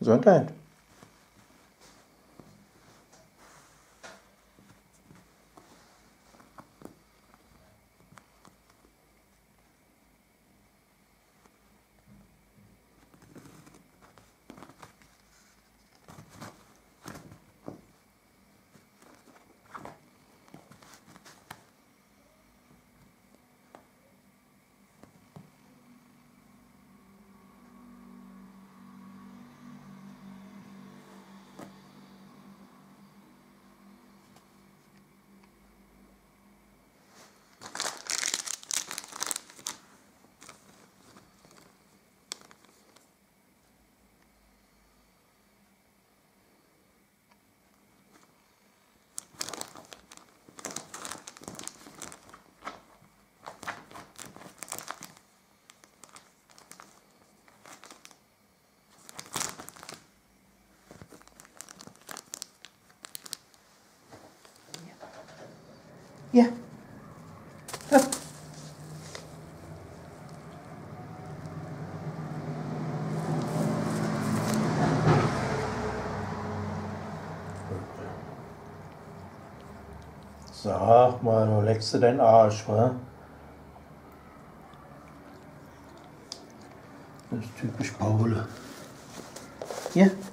Gesundheit. Yeah. Up. Sag mal, du leckst du deinen Arsch, wa? Das ist typisch Paul. Ja. Yeah.